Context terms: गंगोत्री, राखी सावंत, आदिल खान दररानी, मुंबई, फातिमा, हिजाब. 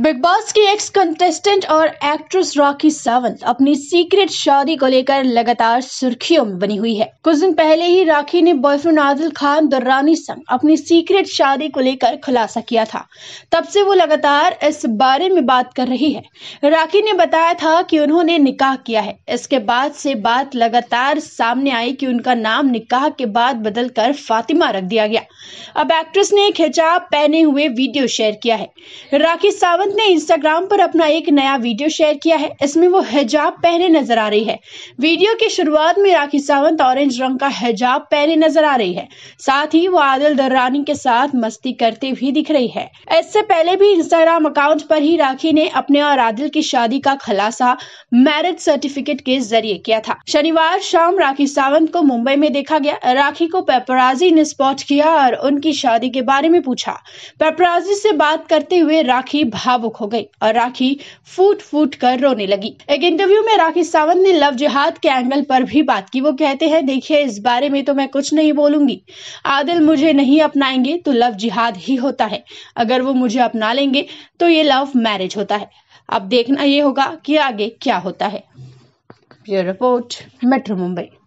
Big Boss की ex contestant और actress राखी सावंत अपनी सीक्रेट शादी को लेकर लगातार सुर्खियों में बनी हुई है। कुछ दिन पहले ही राखी ने बॉयफ्रेंड आदिल खान दररानी संग अपनी सीक्रेट शादी को लेकर खुलासा किया था। तब से वो लगातार इस बारे में बात कर रही है। राखी ने बताया था कि उन्होंने निकाह किया है। इसके बाद से बात लगातार सामने आई कि उनका नाम निकाह के बाद बदल कर फातिमा रख दिया गया। अब एक्ट्रेस ने खिजाब पहने हुए वीडियो शेयर किया है। राखी सावंत ने इंस्टाग्राम पर अपना एक नया वीडियो शेयर किया है। इसमें वो हिजाब पहने नजर आ रही है। वीडियो की शुरुआत में राखी सावंत ऑरेंज रंग का हिजाब पहने नजर आ रही है। साथ ही वो आदिल दर्रानी के साथ मस्ती करते भी दिख रही है। इससे पहले भी इंस्टाग्राम अकाउंट पर ही राखी ने अपने और आदिल की शादी का खुलासा मैरिज सर्टिफिकेट के जरिए किया था। शनिवार शाम राखी सावंत को मुंबई में देखा गया। राखी को पेपराजी ने स्पॉट किया और उनकी शादी के बारे में पूछा। पेपराजी से बात करते हुए राखी भावुक हो गई और राखी फूट फूट कर रोने लगी। एक इंटरव्यू में राखी सावंत ने लव जिहाद के एंगल पर भी बात की। वो कहते हैं, देखिए इस बारे में तो मैं कुछ नहीं बोलूंगी। आदिल मुझे नहीं अपनाएंगे तो लव जिहाद ही होता है। अगर वो मुझे अपना लेंगे तो ये लव मैरिज होता है। अब देखना ये होगा कि आगे क्या होता है। Bureau report, metro मुंबई।